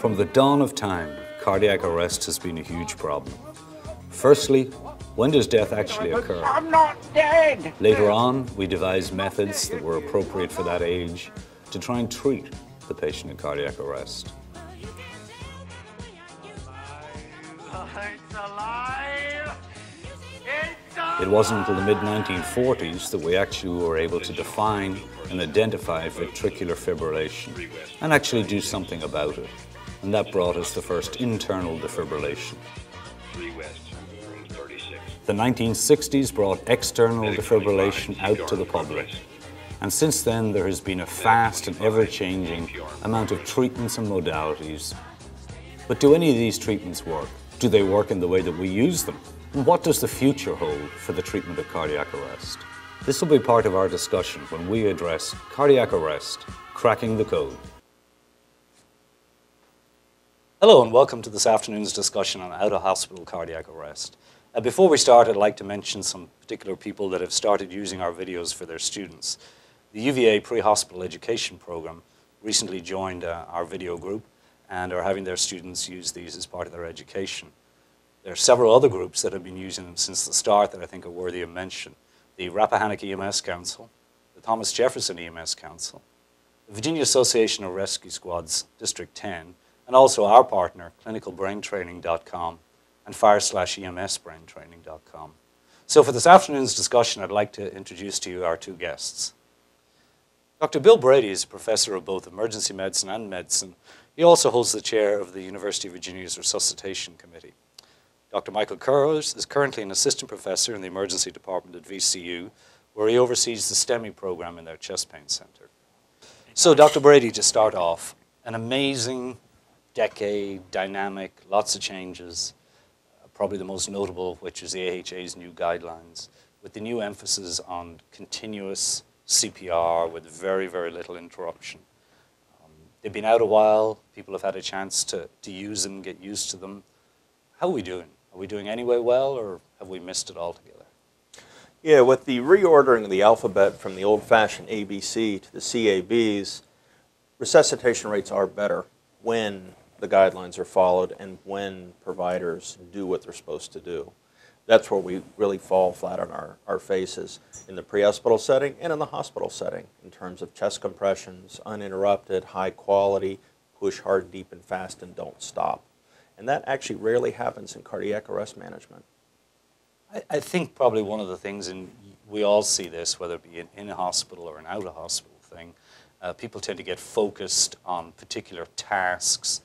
From the dawn of time, cardiac arrest has been a huge problem. Firstly, when does death actually occur? I'm not dead! Later on, we devised methods that were appropriate for that age to try and treat the patient in cardiac arrest. It's alive. It's alive. It wasn't until the mid-1940s that we actually were able to define and identify ventricular fibrillation and actually do something about it. And that brought us the first internal defibrillation. The 1960s brought external defibrillation out to the public. And since then, there has been a fast and ever-changing amount of treatments and modalities. But do any of these treatments work? Do they work in the way that we use them? And what does the future hold for the treatment of cardiac arrest? This will be part of our discussion when we address cardiac arrest, cracking the code. Hello and welcome to this afternoon's discussion on out-of-hospital cardiac arrest. Before we start, I'd like to mention some particular people that have started using our videos for their students. The UVA Pre-Hospital Education Program recently joined our video group and are having their students use these as part of their education. There are several other groups that have been using them since the start that I think are worthy of mention. The Rappahannock EMS Council, the Thomas Jefferson EMS Council, the Virginia Association of Rescue Squads District 10, and also our partner, clinicalbraintraining.com and fire/emsbraintraining.com. So for this afternoon's discussion, I'd like to introduce to you our two guests. Dr. Bill Brady is a professor of both emergency medicine and medicine. He also holds the chair of the University of Virginia's Resuscitation Committee. Dr. Michael Kurz is currently an assistant professor in the emergency department at VCU, where he oversees the STEMI program in their chest pain center. So Dr. Brady, to start off, an amazing decade, dynamic, lots of changes, probably the most notable of which is the AHA's new guidelines, with the new emphasis on continuous CPR with very, very little interruption. They've been out a while, people have had a chance to use them, get used to them. How are we doing? Are we doing anyway well, or have we missed it altogether? Yeah, with the reordering of the alphabet from the old-fashioned ABC to the CABs, resuscitation rates are better when the guidelines are followed and when providers do what they're supposed to do. That's where we really fall flat on our faces in the pre-hospital setting and in the hospital setting in terms of chest compressions, uninterrupted, high quality, push hard, deep and fast, and don't stop. And that actually rarely happens in cardiac arrest management. I think probably one of the things, and we all see this, whether it be an in-hospital or an out-of-hospital thing, people tend to get focused on particular tasks.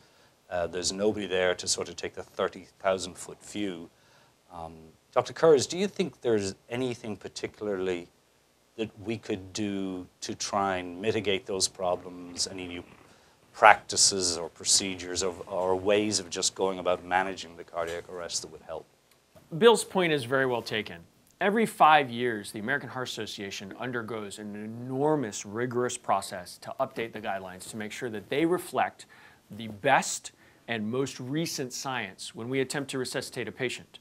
There's nobody there to sort of take the 30,000-foot view. Dr. Kurz, do you think there's anything particularly that we could do to try and mitigate those problems, any new practices or procedures or ways of just going about managing the cardiac arrest that would help? Bill's point is very well taken. Every 5 years, the American Heart Association undergoes an enormous, rigorous process to update the guidelines to make sure that they reflect the best and most recent science when we attempt to resuscitate a patient.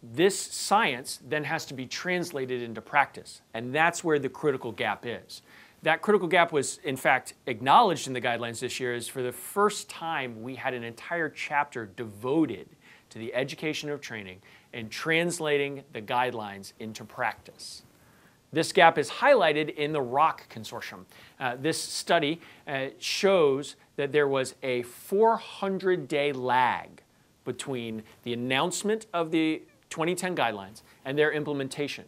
This science then has to be translated into practice, and that's where the critical gap is. That critical gap was, in fact, acknowledged in the guidelines this year. Is for the first time we had an entire chapter devoted to the education of training and translating the guidelines into practice. This gap is highlighted in the ROC consortium. This study shows that there was a 400-day lag between the announcement of the 2010 guidelines and their implementation.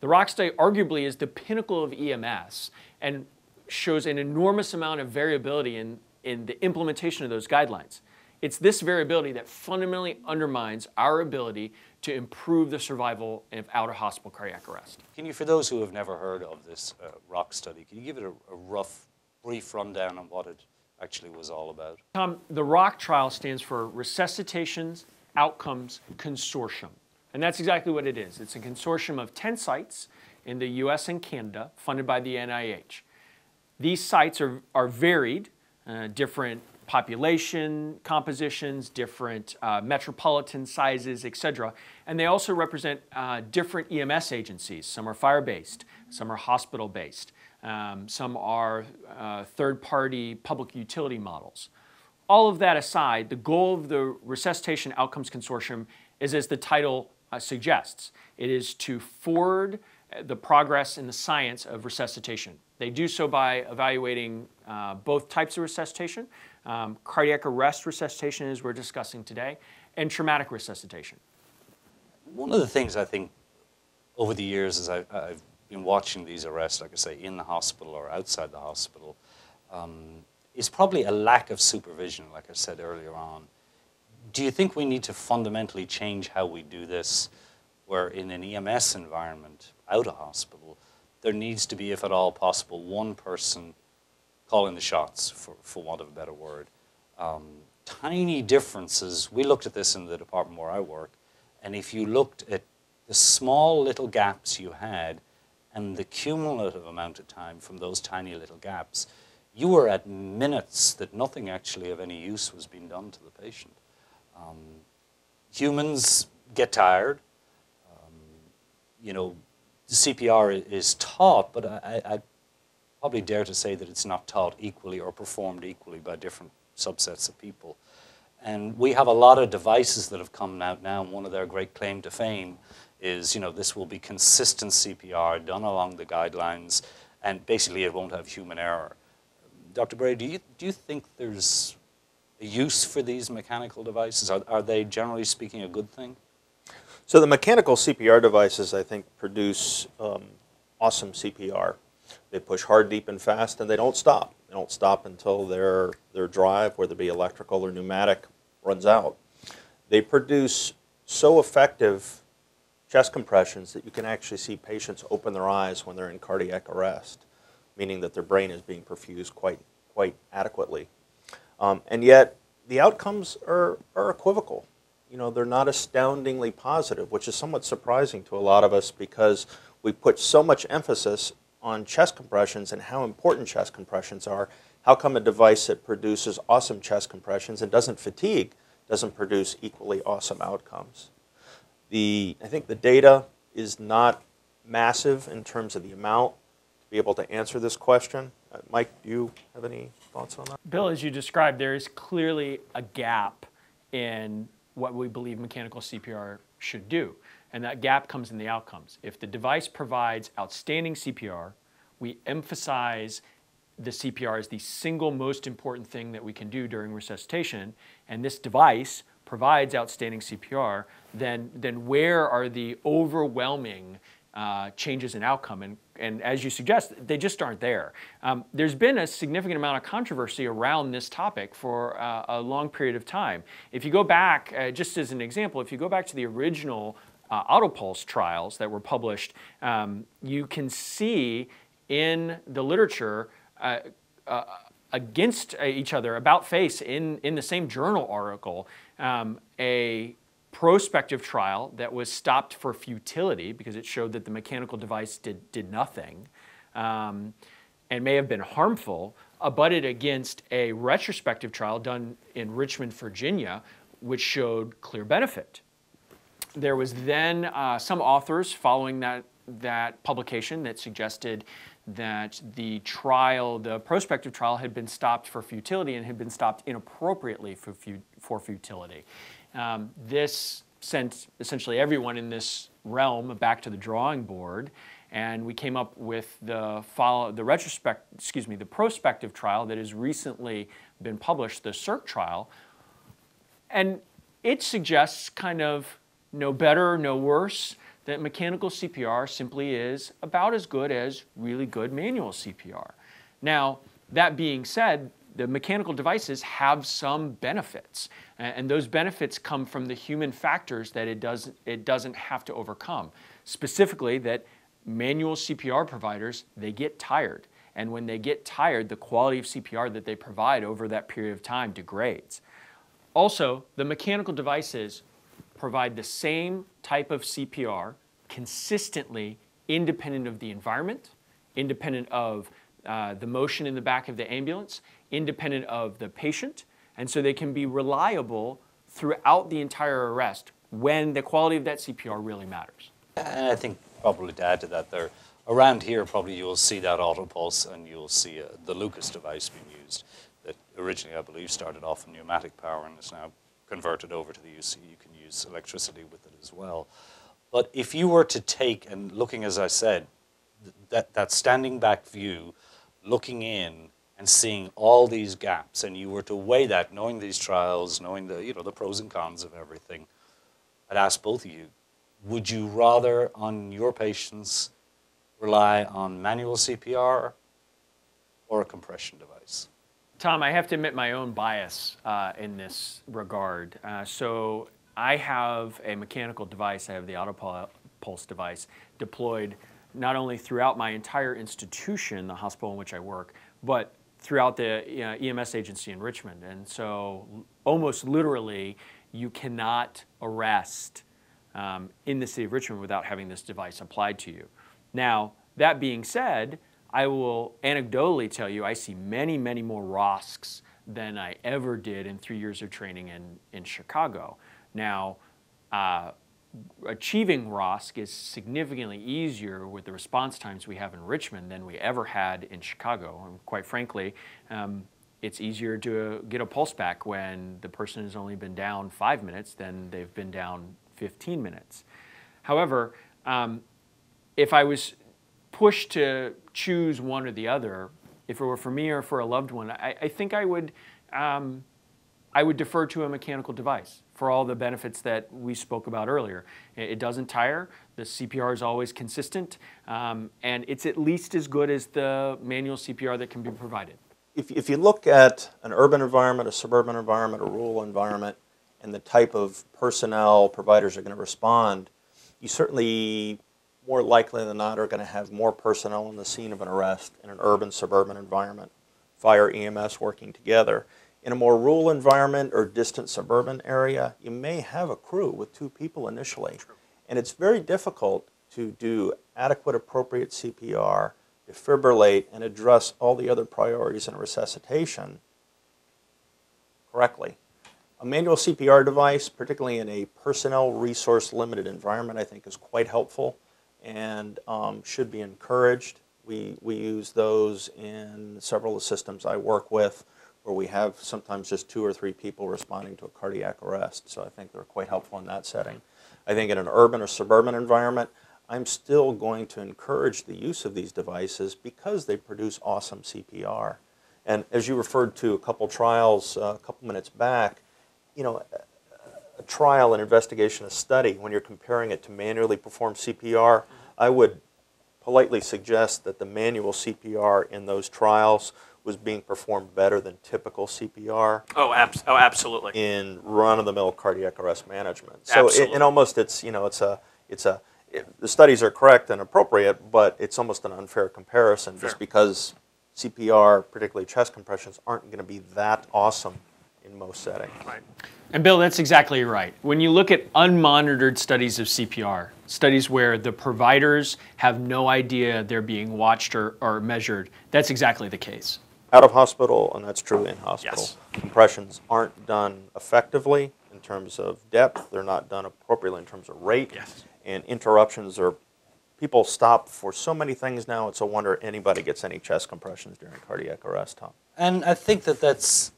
The ROC study arguably is the pinnacle of EMS and shows an enormous amount of variability in the implementation of those guidelines. It's this variability that fundamentally undermines our ability to improve the survival of out-of-hospital cardiac arrest. Can you, for those who have never heard of this ROC study, can you give it a rough, brief rundown on what it actually was all about? Tom, the ROC trial stands for Resuscitations Outcomes Consortium, and that's exactly what it is. It's a consortium of 10 sites in the US and Canada, funded by the NIH. These sites are varied, different population compositions, different metropolitan sizes, etc. And they also represent different EMS agencies. Some are fire-based, some are hospital-based, some are third-party public utility models. all of that aside, the goal of the Resuscitation Outcomes Consortium is, as the title suggests, it is to forward the progress in the science of resuscitation. They do so by evaluating both types of resuscitation. Cardiac arrest resuscitation, as we're discussing today, and traumatic resuscitation. One of the things I think over the years as I've been watching these arrests, like I say, in the hospital or outside the hospital, is probably a lack of supervision, like I said earlier on. Do you think we need to fundamentally change how we do this, where in an EMS environment, out of hospital, there needs to be, if at all possible, one person calling the shots, for want of a better word. Tiny differences. We looked at this in the department where I work, and if you looked at the small little gaps you had and the cumulative amount of time from those tiny little gaps, you were at minutes that nothing actually of any use was being done to the patient. Humans get tired. You know, CPR is taught, but I probably dare to say that it's not taught equally or performed equally by different subsets of people. And we have a lot of devices that have come out now, and one of their great claim to fame is, you know, this will be consistent CPR done along the guidelines, and basically it won't have human error. Dr. Brady, do you think there's a use for these mechanical devices? Are they, generally speaking, a good thing? So the mechanical CPR devices, I think, produce awesome CPR. They push hard, deep, and fast, and they don't stop. They don't stop until their drive, whether it be electrical or pneumatic, runs out. They produce so effective chest compressions that you can actually see patients open their eyes when they're in cardiac arrest, meaning that their brain is being perfused quite adequately. And yet, the outcomes are equivocal. You know, they're not astoundingly positive, which is somewhat surprising to a lot of us because we put so much emphasis on chest compressions and how important chest compressions are. How come a device that produces awesome chest compressions and doesn't fatigue doesn't produce equally awesome outcomes? I think the data is not massive in terms of the amount to be able to answer this question. Mike, do you have any thoughts on that? Bill, as you described, there is clearly a gap in what we believe mechanical CPR should do. And that gap comes in the outcomes. If the device provides outstanding CPR, we emphasize the CPR as the single most important thing that we can do during resuscitation, and this device provides outstanding CPR, then where are the overwhelming changes in outcome? And as you suggest, they just aren't there. There's been a significant amount of controversy around this topic for a long period of time. If you go back, just as an example, if you go back to the original autopulse trials that were published, you can see in the literature against each other, about face, in the same journal article, a prospective trial that was stopped for futility because it showed that the mechanical device did nothing and may have been harmful, abutted against a retrospective trial done in Richmond, Virginia, which showed clear benefit. There was then some authors following that publication that suggested that the prospective trial had been stopped for futility and had been stopped inappropriately for futility. This sent essentially everyone in this realm back to the drawing board, and we came up with the prospective trial that has recently been published, the CIRC trial, and it suggests kind of no better, no worse, that mechanical CPR simply is about as good as really good manual CPR. Now, that being said, the mechanical devices have some benefits, and those benefits come from the human factors that it doesn't have to overcome. Specifically, that manual CPR providers, they get tired, and when they get tired, the quality of CPR that they provide over that period of time degrades. Also, the mechanical devices provide the same type of CPR consistently, independent of the environment, independent of the motion in the back of the ambulance, independent of the patient, and so they can be reliable throughout the entire arrest when the quality of that CPR really matters. And I think probably to add to that there, around here probably you'll see that autopulse and you'll see the Lucas device being used. It originally, I believe, started off in pneumatic power and is now converted over to the UC. You can use electricity with it as well. But if you were to take, and looking, as I said, that standing back view, looking in and seeing all these gaps, and you were to weigh that, knowing these trials, knowing the, the pros and cons of everything, I'd ask both of you, would you rather on your patients rely on manual CPR or a compression device? Tom, I have to admit my own bias in this regard. So I have a mechanical device, I have the autopulse device deployed not only throughout my entire institution, the hospital in which I work, but throughout the EMS agency in Richmond. And so almost literally, you cannot arrest in the city of Richmond without having this device applied to you. Now, that being said, I will anecdotally tell you I see many, many more ROSCs than I ever did in 3 years of training in Chicago. Now, achieving ROSC is significantly easier with the response times we have in Richmond than we ever had in Chicago. And quite frankly, it's easier to get a pulse back when the person has only been down 5 minutes than they've been down 15 minutes. However, if I was pushed to choose one or the other, if it were for me or for a loved one, I think I would defer to a mechanical device for all the benefits that we spoke about earlier. It doesn't tire, the CPR is always consistent, and it's at least as good as the manual CPR that can be provided. If you look at an urban environment, a suburban environment, a rural environment, and the type of personnel providers are going to respond, you certainly more likely than not are going to have more personnel on the scene of an arrest in an urban, suburban environment, fire, EMS working together. In a more rural environment or distant suburban area, you may have a crew with 2 people initially. True. And it's very difficult to do adequate, appropriate CPR, defibrillate, and address all the other priorities in resuscitation correctly. A manual CPR device, particularly in a personnel resource limited environment, I think is quite helpful and should be encouraged. We use those in several of the systems I work with, where we have sometimes just 2 or 3 people responding to a cardiac arrest. So I think they're quite helpful in that setting. I think in an urban or suburban environment, I'm still going to encourage the use of these devices because they produce awesome CPR. And as you referred to a couple trials a couple minutes back, a trial, an investigation, a study, when you're comparing it to manually performed CPR, I would politely suggest that the manual CPR in those trials was being performed better than typical CPR. Oh, absolutely. In run-of-the-mill cardiac arrest management. So in almost the studies are correct and appropriate, but it's almost an unfair comparison just because CPR, particularly chest compressions, aren't going to be that awesome in most settings. Right. And Bill, that's exactly right. When you look at unmonitored studies of CPR, studies where the providers have no idea they're being watched or measured, that's exactly the case. Out of hospital, and that's true in hospital, yes. Compressions aren't done effectively in terms of depth. They're not done appropriately in terms of rate. Yes. And interruptions are, people stop for so many things now, it's a wonder anybody gets any chest compressions during cardiac arrest, Tom. And I think that that's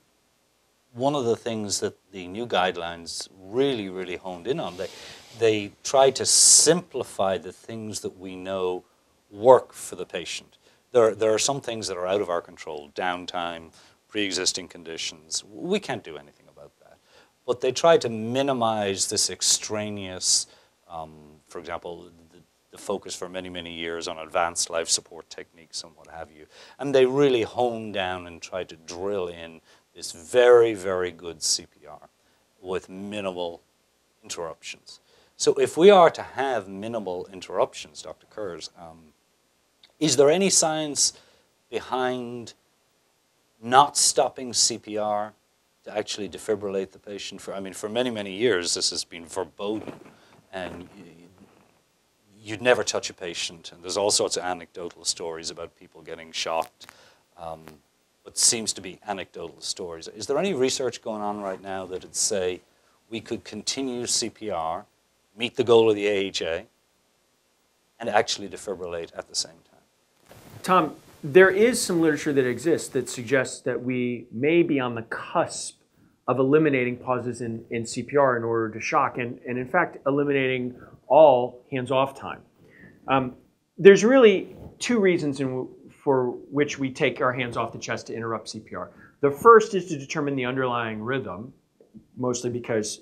one of the things that the new guidelines really, really honed in on. They try to simplify the things that we know work for the patient. There are some things that are out of our control, downtime, pre-existing conditions. We can't do anything about that. But they try to minimize this extraneous, for example, the focus for many, many years on advanced life support techniques and what have you. And they really hone down and try to drill in this very, very good CPR with minimal interruptions. So if we are to have minimal interruptions, Dr. Kurz, is there any science behind not stopping CPR to actually defibrillate the patient? For many, many years, this has been verboten, and you'd never touch a patient. And there's all sorts of anecdotal stories about people getting shocked. What seems to be anecdotal stories. Is there any research going on right now that would say we could continue CPR, meet the goal of the AHA, and actually defibrillate at the same time? Tom, there is some literature that exists that suggests that we may be on the cusp of eliminating pauses in CPR in order to shock, and in fact, eliminating all hands-off time. There's really two reasons for which we take our hands off the chest to interrupt CPR. The first is to determine the underlying rhythm, mostly because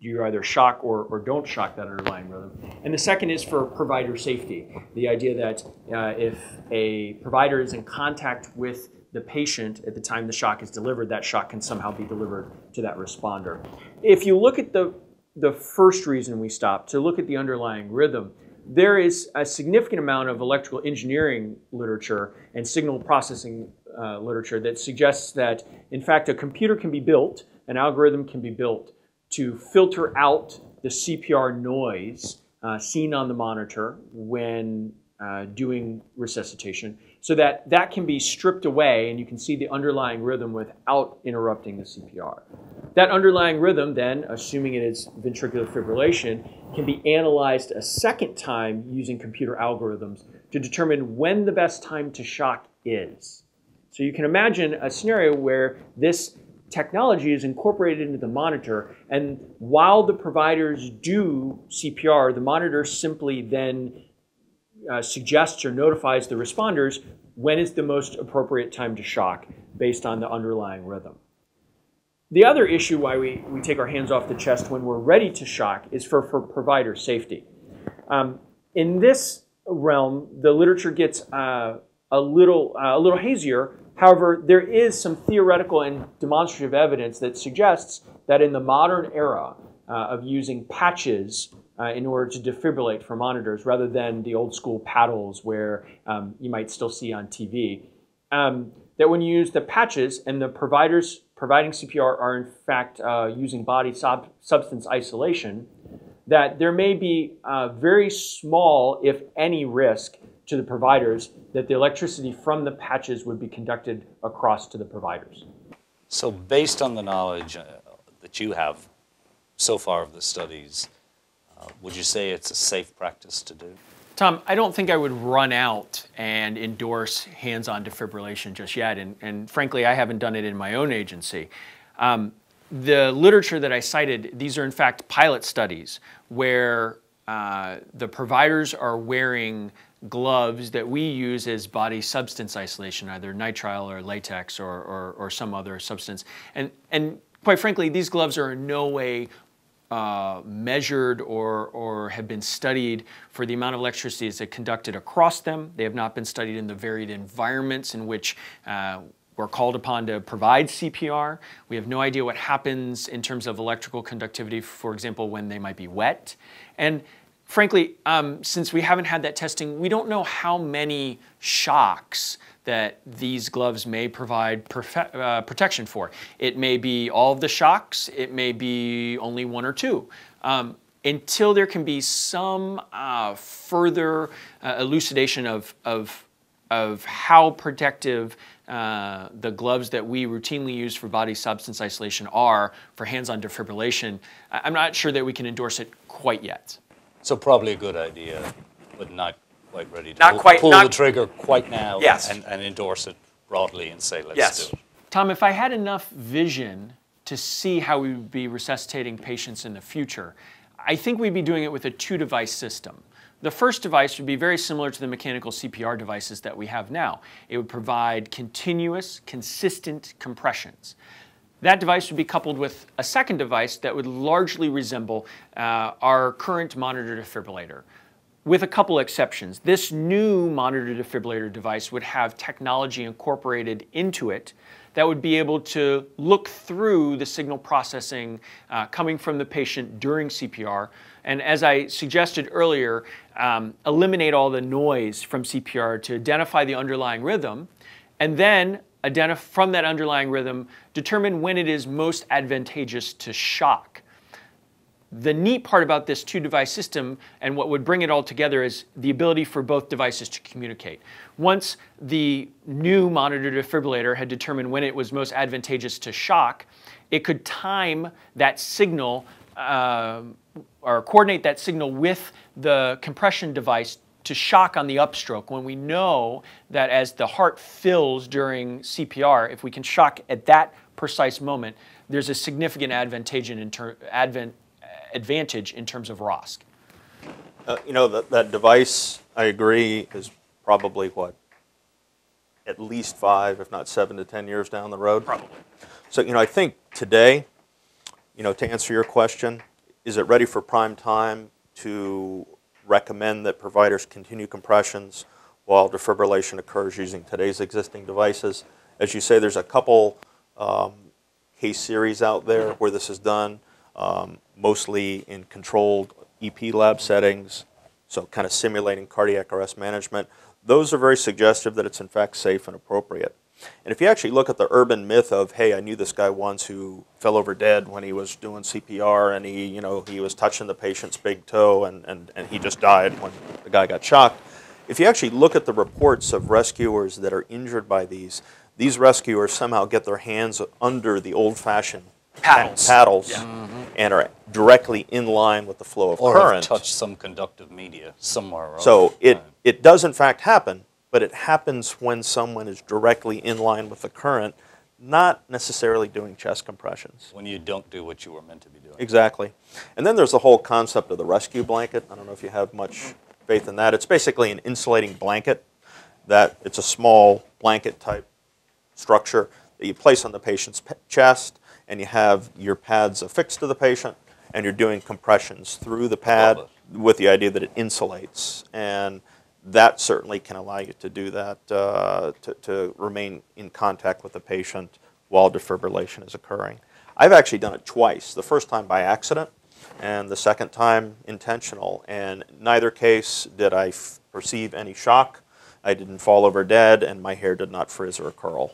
you either shock or don't shock that underlying rhythm. And the second is for provider safety, the idea that if a provider is in contact with the patient at the time the shock is delivered, that shock can somehow be delivered to that responder. If you look at the first reason we stop, to look at the underlying rhythm, there is a significant amount of electrical engineering literature and signal processing literature that suggests that, in fact, a computer can be built, an algorithm can be built to filter out the CPR noise seen on the monitor when doing resuscitation, so that that can be stripped away and you can see the underlying rhythm without interrupting the CPR. That underlying rhythm then, assuming it is ventricular fibrillation, can be analyzed a second time using computer algorithms to determine when the best time to shock is. So you can imagine a scenario where this technology is incorporated into the monitor, and while the providers do CPR, the monitor simply then suggests or notifies the responders when is the most appropriate time to shock based on the underlying rhythm. The other issue why we take our hands off the chest when we're ready to shock is for provider safety. In this realm, the literature gets a little hazier. However, there is some theoretical and demonstrative evidence that suggests that in the modern era of using patches in order to defibrillate for monitors rather than the old school paddles where you might still see on TV, that when you use the patches and the providers providing CPR are in fact using body substance isolation, that there may be very small, if any, risk to the providers that the electricity from the patches would be conducted across to the providers. So based on the knowledge that you have so far of the studies, would you say it's a safe practice to do? Tom, I don't think I would run out and endorse hands-on defibrillation just yet, and frankly, I haven't done it in my own agency. The literature that I cited, these are in fact pilot studies where the providers are wearing gloves that we use as body substance isolation, either nitrile or latex or some other substance. And quite frankly, these gloves are in no way measured or have been studied for the amount of electricity that's conducted across them. They have not been studied in the varied environments in which we're called upon to provide CPR. We have no idea what happens in terms of electrical conductivity, for example, when they might be wet. And frankly, since we haven't had that testing, we don't know how many shocks that these gloves may provide protection for. It may be all of the shocks, it may be only one or two. Until there can be some further elucidation of how protective the gloves that we routinely use for body substance isolation are for hands-on defibrillation, I'm not sure that we can endorse it quite yet. So probably a good idea, but not quite ready to pull the trigger quite now. Yes. and endorse it broadly and say, let's do it. Tom, if I had enough vision to see how we would be resuscitating patients in the future, I think we'd be doing it with a two-device system. The first device would be very similar to the mechanical CPR devices that we have now. It would provide continuous, consistent compressions. That device would be coupled with a second device that would largely resemble our current monitor defibrillator, with a couple exceptions. This new monitor defibrillator device would have technology incorporated into it that would be able to look through the signal processing coming from the patient during CPR, and as I suggested earlier, eliminate all the noise from CPR to identify the underlying rhythm, and then from that underlying rhythm, determine when it is most advantageous to shock. The neat part about this two-device system and what would bring it all together is the ability for both devices to communicate. Once the new monitor defibrillator had determined when it was most advantageous to shock, it could time that signal or coordinate that signal with the compression device to shock on the upstroke, when we know that as the heart fills during CPR, if we can shock at that precise moment, there's a significant advantage in terms of ROSC. You know, that device, I agree, is probably what, at least 5, if not 7 to 10 years down the road? Probably. So, you know, I think today, you know, to answer your question, is it ready for prime time to recommend that providers continue compressions while defibrillation occurs using today's existing devices? As you say, there's a couple case series out there where this is done, mostly in controlled EP lab settings, so kind of simulating cardiac arrest management. Those are very suggestive that it's in fact safe and appropriate. And if you actually look at the urban myth of, hey, I knew this guy once who fell over dead when he was doing CPR and he, you know, he was touching the patient's big toe and he just died when the guy got shocked. If you actually look at the reports of rescuers that are injured by these rescuers somehow get their hands under the old-fashioned paddles yeah. And are directly in line with the flow of current. Or touch some conductive media somewhere. So it does in fact happen, but it happens when someone is directly in line with the current, not necessarily doing chest compressions. When you don't do what you were meant to be doing. Exactly. And then there's the whole concept of the rescue blanket. I don't know if you have much faith in that. It's basically an insulating blanket that it's a small blanket type structure that you place on the patient's chest, and you have your pads affixed to the patient, and you're doing compressions through the pad with the idea that it insulates. And that certainly can allow you to do that, to remain in contact with the patient while defibrillation is occurring. I've actually done it twice, the first time by accident, and the second time intentional. And in neither case did I perceive any shock. I didn't fall over dead, and my hair did not frizz or curl.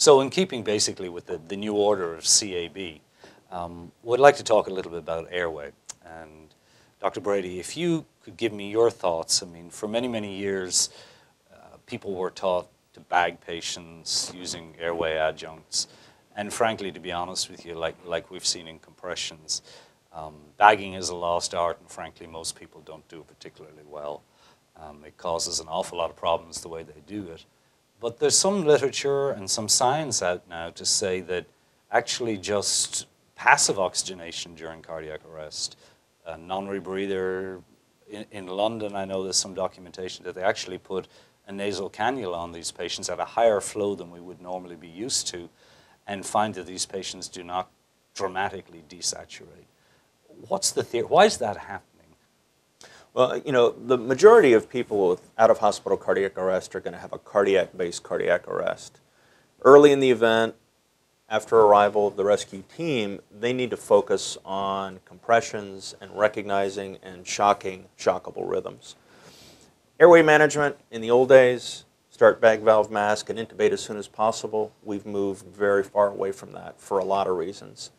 So in keeping basically with the new order of CAB, we'd like to talk a little bit about airway. And Dr. Brady, if you could give me your thoughts. I mean, for many, many years, people were taught to bag patients using airway adjuncts. And frankly, to be honest with you, like we've seen in compressions, bagging is a lost art, and frankly, most people don't do particularly well. It causes an awful lot of problems the way they do it. But there's some literature and some science out now to say that actually just passive oxygenation during cardiac arrest, a non-rebreather, in London I know there's some documentation that they actually put a nasal cannula on these patients at a higher flow than we would normally be used to, and find that these patients do not dramatically desaturate. What's the theory? Why is that happening? Well, you know, the majority of people with out-of-hospital cardiac arrest are going to have a cardiac-based cardiac arrest. Early in the event, after arrival of the rescue team, they need to focus on compressions and recognizing and shocking shockable rhythms. Airway management in the old days, start bag valve mask and intubate as soon as possible. We've moved very far away from that for a lot of reasons.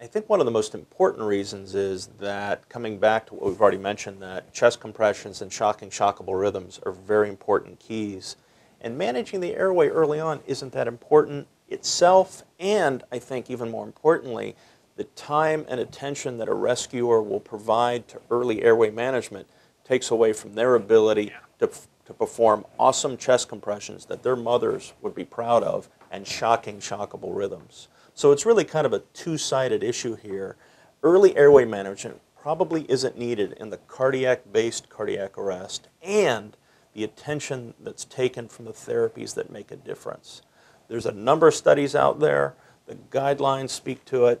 I think one of the most important reasons is that, coming back to what we've already mentioned, that chest compressions and shocking shockable rhythms are very important keys. And managing the airway early on isn't that important itself, and I think even more importantly, the time and attention that a rescuer will provide to early airway management takes away from their ability to perform awesome chest compressions that their mothers would be proud of and shocking shockable rhythms. So it's really kind of a two-sided issue here. Early airway management probably isn't needed in the cardiac-based cardiac arrest and the attention that's taken from the therapies that make a difference. There's a number of studies out there. The guidelines speak to it.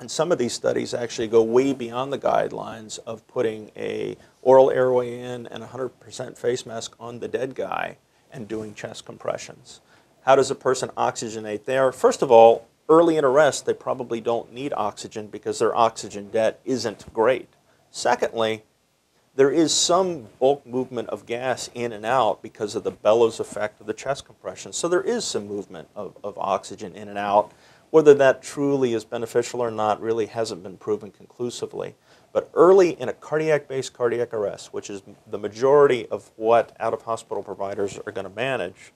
And some of these studies actually go way beyond the guidelines of putting an oral airway in and 100% face mask on the dead guy and doing chest compressions. How does a person oxygenate there? First of all, early in arrest, they probably don't need oxygen because their oxygen debt isn't great. Secondly, there is some bulk movement of gas in and out because of the bellows effect of the chest compression. So there is some movement of oxygen in and out. Whether that truly is beneficial or not really hasn't been proven conclusively. But early in a cardiac-based cardiac arrest, which is the majority of what out-of-hospital providers are going to manage,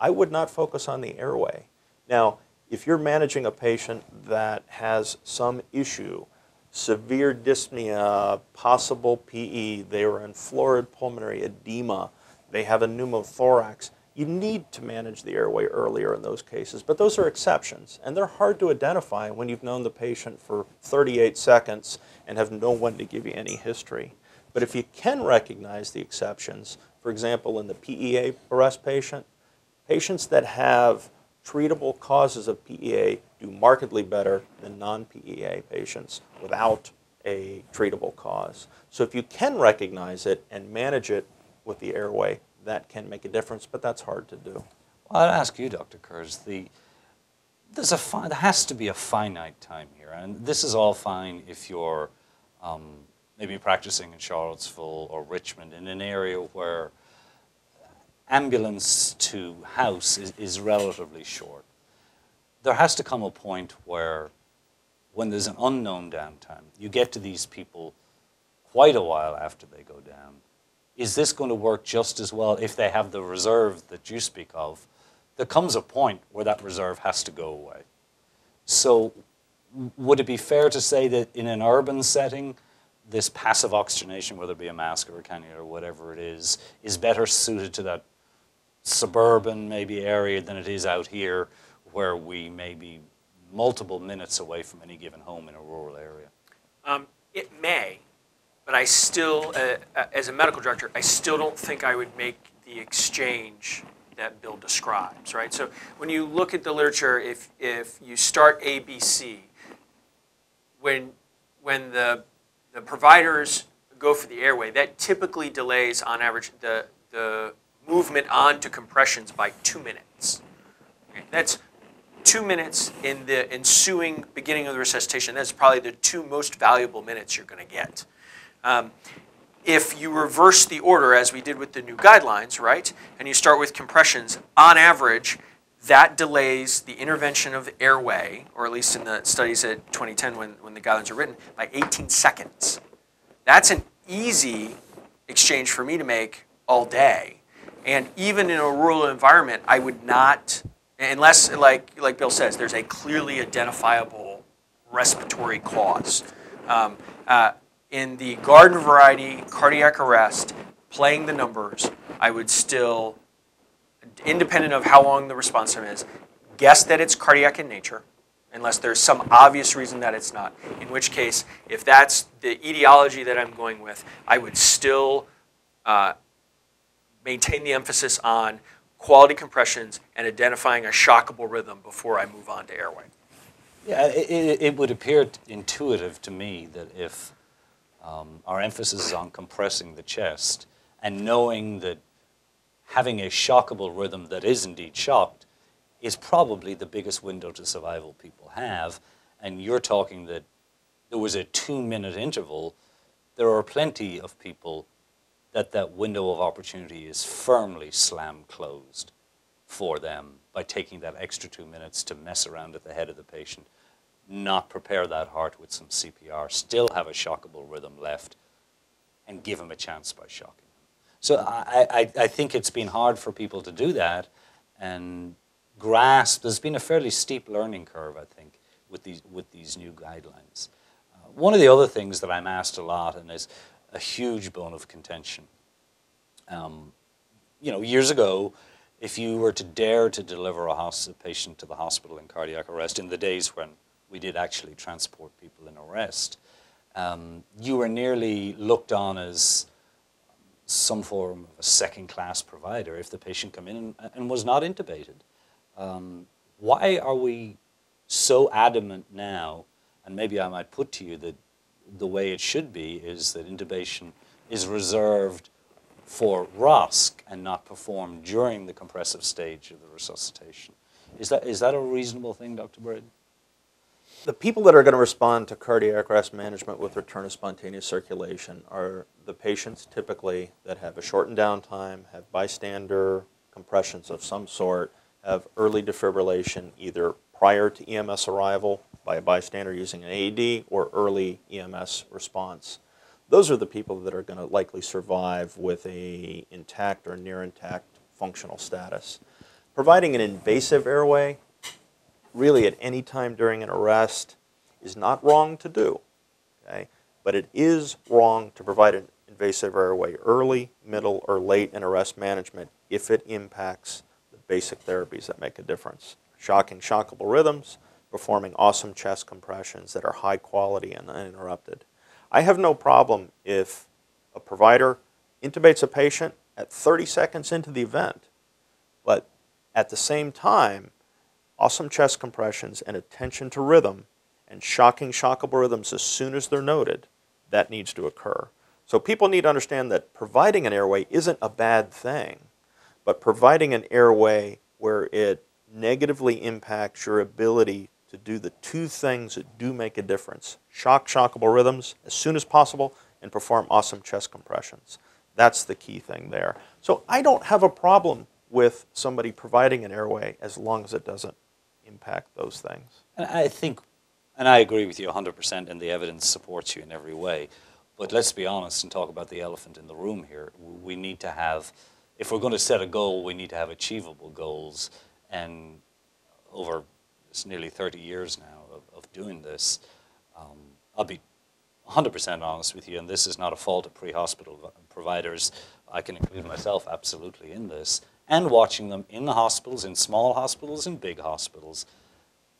I would not focus on the airway. Now, if you're managing a patient that has some issue, severe dyspnea, possible PE, they are in florid pulmonary edema, they have a pneumothorax. You need to manage the airway earlier in those cases, but those are exceptions, and they're hard to identify when you've known the patient for 38 seconds and have no one to give you any history. But if you can recognize the exceptions, for example, in the PEA arrest patient, patients that have treatable causes of PEA do markedly better than non-PEA patients without a treatable cause. So if you can recognize it and manage it with the airway, that can make a difference, but that's hard to do. Well, I'd ask you, Dr. Kurz, there has to be a finite time here, and this is all fine if you're maybe practicing in Charlottesville or Richmond in an area where ambulance to house is relatively short. There has to come a point where, when there's an unknown downtime, you get to these people quite a while after they go down. Is this going to work just as well if they have the reserve that you speak of? There comes a point where that reserve has to go away. So would it be fair to say that in an urban setting, this passive oxygenation, whether it be a mask or a cannula or whatever it is better suited to that suburban maybe area than it is out here where we may be multiple minutes away from any given home in a rural area? It may, but I still, as a medical director, I still don't think I would make the exchange that Bill describes, right? So when you look at the literature, if you start ABC, when the providers go for the airway, that typically delays, on average, the movement on to compressions by 2 minutes. Okay. That's 2 minutes in the ensuing beginning of the resuscitation. That's probably the 2 most valuable minutes you're going to get. If you reverse the order, as we did with the new guidelines, right, and you start with compressions, on average, that delays the intervention of the airway, or at least in the studies at 2010 when the guidelines are written, by 18 seconds. That's an easy exchange for me to make all day. And even in a rural environment, I would not, unless, like Bill says, there's a clearly identifiable respiratory cause. In the garden variety cardiac arrest, playing the numbers, I would still, independent of how long the response time is, guess that it's cardiac in nature, unless there's some obvious reason that it's not. In which case, if that's the etiology that I'm going with, I would still maintain the emphasis on quality compressions and identifying a shockable rhythm before I move on to airway. Yeah, it would appear intuitive to me that if our emphasis is on compressing the chest and knowing that having a shockable rhythm that is indeed shocked is probably the biggest window to survival people have. And you're talking that there was a 2-minute interval. There are plenty of people that that window of opportunity is firmly slammed closed for them by taking that extra 2 minutes to mess around at the head of the patient, not prepare that heart with some CPR, still have a shockable rhythm left, and give them a chance by shocking. So I think it's been hard for people to do that and grasp. There's been a fairly steep learning curve, I think, with these new guidelines. One of the other things that I'm asked a lot, and is a huge bone of contention, you know, years ago, if you were to dare to deliver a patient to the hospital in cardiac arrest, in the days when we did actually transport people in arrest, you were nearly looked on as some form of a second-class provider if the patient came in and was not intubated. Why are we so adamant now, and maybe I might put to you that the way it should be is that intubation is reserved for ROSC and not performed during the compressive stage of the resuscitation? Is that a reasonable thing, Dr. Brady? The people that are going to respond to cardiac arrest management with return of spontaneous circulation are the patients typically that have a shortened downtime, have bystander compressions of some sort, have early defibrillation either prior to EMS arrival by a bystander using an AED or early EMS response. Those are the people that are going to likely survive with an intact or near intact functional status. Providing an invasive airway really at any time during an arrest is not wrong to do. Okay? But it is wrong to provide an invasive airway early, middle, or late in arrest management if it impacts the basic therapies that make a difference. Shocking shockable rhythms, performing awesome chest compressions that are high quality and uninterrupted. I have no problem if a provider intubates a patient at 30 seconds into the event, but at the same time, awesome chest compressions and attention to rhythm and shocking shockable rhythms as soon as they're noted, that needs to occur. So people need to understand that providing an airway isn't a bad thing, but providing an airway where it negatively impacts your ability to do the two things that do make a difference, shock shockable rhythms as soon as possible and perform awesome chest compressions. That's the key thing there. So I don't have a problem with somebody providing an airway as long as it doesn't impact those things. And I think, and I agree with you 100%, and the evidence supports you in every way. But let's be honest and talk about the elephant in the room here. We need to have, if we're going to set a goal, we need to have achievable goals. And over it's nearly 30 years now of doing this, I'll be 100% honest with you, and this is not a fault of pre-hospital providers. I can include myself absolutely in this. And watching them in the hospitals, in small hospitals, in big hospitals,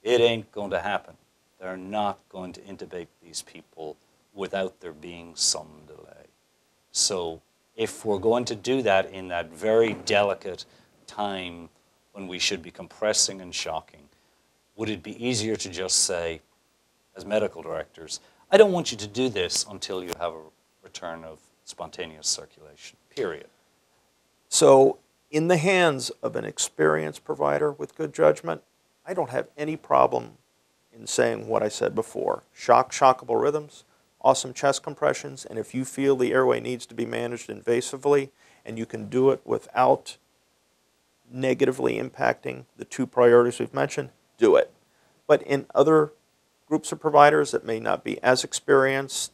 it ain't going to happen. They're not going to intubate these people without there being some delay. So if we're going to do that in that very delicate time when we should be compressing and shocking, would it be easier to just say, as medical directors, I don't want you to do this until you have a return of spontaneous circulation, period? So in the hands of an experienced provider with good judgment, I don't have any problem in saying what I said before. Shock, shockable rhythms, awesome chest compressions, and if you feel the airway needs to be managed invasively and you can do it without negatively impacting the two priorities we've mentioned, do it. But in other groups of providers that may not be as experienced,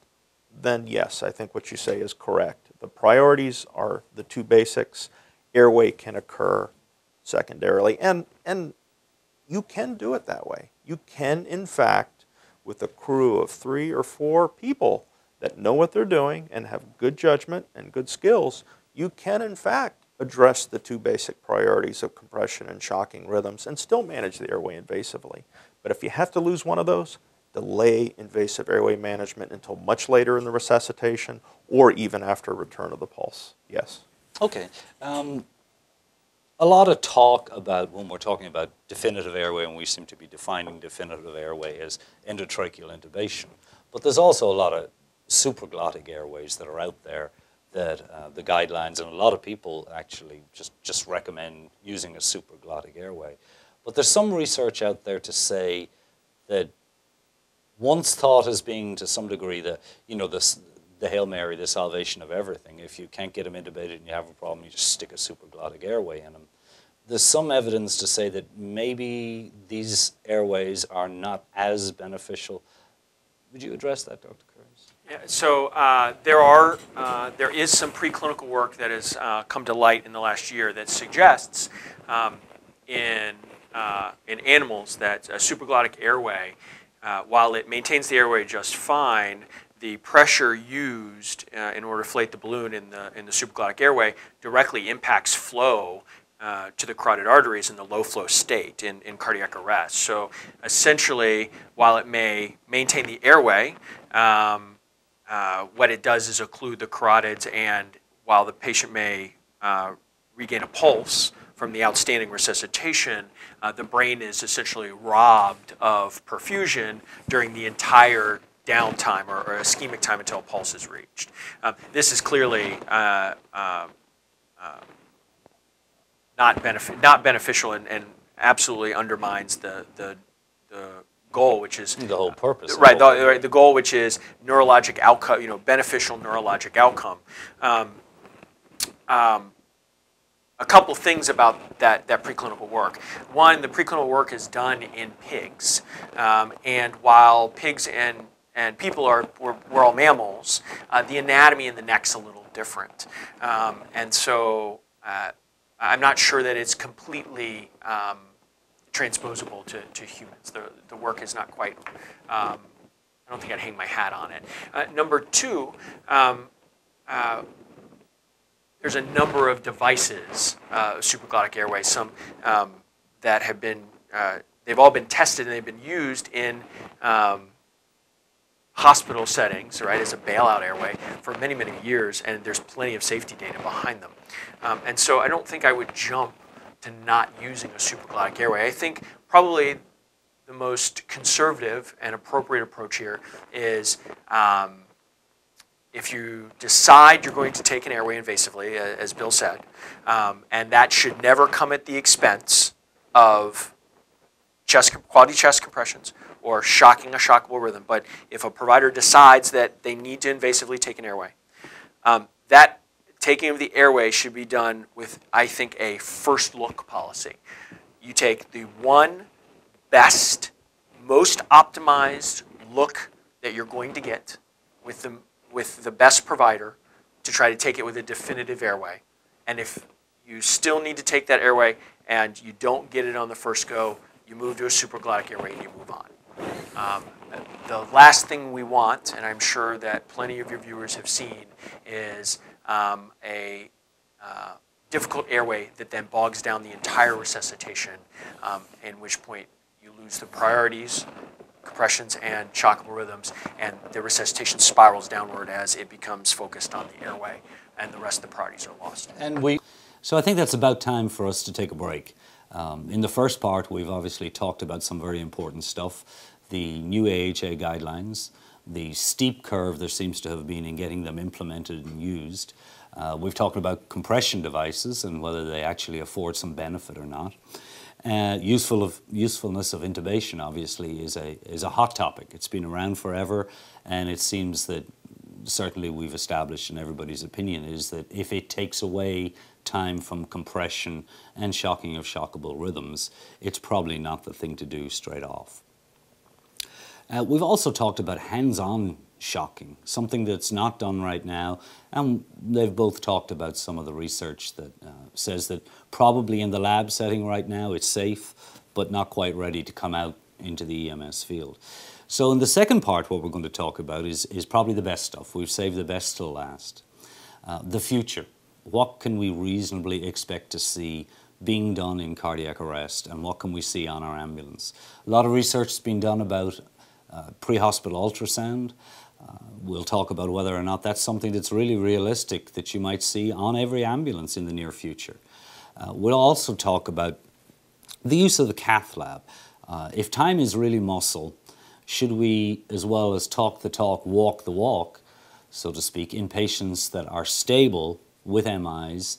then yes, I think what you say is correct. The priorities are the two basics. Airway can occur secondarily, and you can do it that way. You can, in fact, with a crew of 3 or 4 people that know what they're doing and have good judgment and good skills, you can, in fact, address the two basic priorities of compression and shocking rhythms and still manage the airway invasively. But if you have to lose one of those, delay invasive airway management until much later in the resuscitation or even after return of the pulse, yes. Okay. A lot of talk about, when we're talking about definitive airway, and we seem to be defining definitive airway as endotracheal intubation, but there's also a lot of supraglottic airways that are out there that the guidelines, and a lot of people actually just recommend using a supraglottic airway. But there's some research out there to say that once thought as being to some degree that, you know, the Hail Mary, the salvation of everything. If you can't get them intubated and you have a problem, you just stick a supraglottic airway in them. There's some evidence to say that maybe these airways are not as beneficial. Would you address that, Dr. Kurz? Yeah, so there is some preclinical work that has come to light in the last year that suggests in animals that a supraglottic airway, while it maintains the airway just fine, the pressure used in order to inflate the balloon in the supraglottic airway directly impacts flow to the carotid arteries in the low flow state in cardiac arrest. So essentially, while it may maintain the airway, what it does is occlude the carotids, and while the patient may regain a pulse from the outstanding resuscitation, the brain is essentially robbed of perfusion during the entire downtime or ischemic time until a pulse is reached. This is clearly not beneficial and absolutely undermines the goal, which is the whole purpose. Right. The goal, which is neurologic outcome, you know, beneficial neurologic outcome. A couple things about that preclinical work. One, the preclinical work is done in pigs, and while pigs and people are, we're all mammals, the anatomy in the neck's a little different. And so I'm not sure that it's completely transposable to humans. The work is not quite, I I don't think I'd hang my hat on it. Number two, there's a number of devices, supraglottic airways, some that have been, they've all been tested and they've been used in hospital settings, right, as a bailout airway for many, many years, and there's plenty of safety data behind them. And so I don't think I would jump to not using a supraglottic airway. I think probably the most conservative and appropriate approach here is if you decide you're going to take an airway invasively, as Bill said, and that should never come at the expense of quality chest compressions or shocking a shockable rhythm. But if a provider decides that they need to invasively take an airway, that taking of the airway should be done with, I think, a first look policy. You take the one best, most optimized look that you're going to get with the best provider to try to take it with a definitive airway. And if you still need to take that airway and you don't get it on the first go, you move to a supraglottic airway and you move on. The last thing we want, and I'm sure that plenty of your viewers have seen, is a difficult airway that then bogs down the entire resuscitation, in which point you lose the priorities, compressions, and shockable rhythms, and the resuscitation spirals downward as it becomes focused on the airway, and the rest of the priorities are lost. So I think that's about time for us to take a break. In the first part, we've obviously talked about some very important stuff, the new AHA guidelines, the steep curve there seems to have been in getting them implemented and used. We've talked about compression devices and whether they actually afford some benefit or not. Usefulness of intubation, obviously, is a hot topic. It's been around forever, and it seems that certainly we've established in everybody's opinion is that if it takes away time from compression and shocking of shockable rhythms, it's probably not the thing to do straight off. We've also talked about hands-on shocking, something that's not done right now, and they've both talked about some of the research that says that probably in the lab setting right now it's safe, but not quite ready to come out into the EMS field. So in the second part, what we're going to talk about is probably the best stuff. We've saved the best till last. The future. What can we reasonably expect to see being done in cardiac arrest, and what can we see on our ambulance? A lot of research has been done about pre-hospital ultrasound. We'll talk about whether or not that's something that's really realistic that you might see on every ambulance in the near future. We'll also talk about the use of the cath lab. If time is really muscle, should we, as well as talk the talk, walk the walk, so to speak, in patients that are stable with MIs?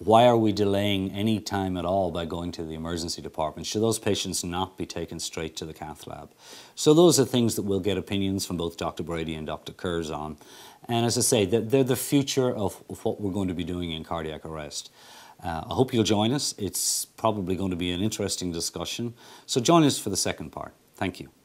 Why are we delaying any time at all by going to the emergency department? Should those patients not be taken straight to the cath lab? So those are things that we'll get opinions from both Dr. Brady and Dr. Kurz on. And as I say, they're the future of what we're going to be doing in cardiac arrest. I hope you'll join us. It's probably going to be an interesting discussion. So join us for the second part. Thank you.